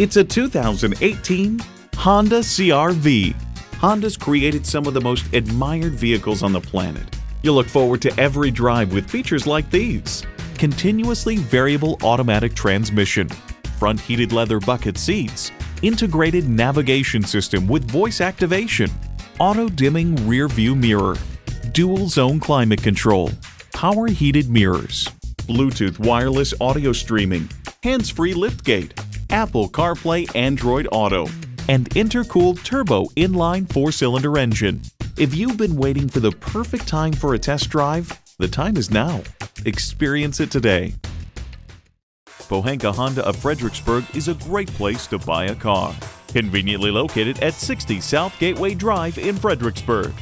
It's a 2018 Honda CR-V. Honda's created some of the most admired vehicles on the planet. You'll look forward to every drive with features like these: continuously variable automatic transmission, front heated leather bucket seats, integrated navigation system with voice activation, auto-dimming rear view mirror, dual zone climate control, power heated mirrors, Bluetooth wireless audio streaming, hands-free liftgate, Apple CarPlay, Android Auto, and intercooled turbo inline 4-cylinder engine. If you've been waiting for the perfect time for a test drive, the time is now. Experience it today. Pohanka Honda of Fredericksburg is a great place to buy a car. Conveniently located at 60 South Gateway Drive in Fredericksburg.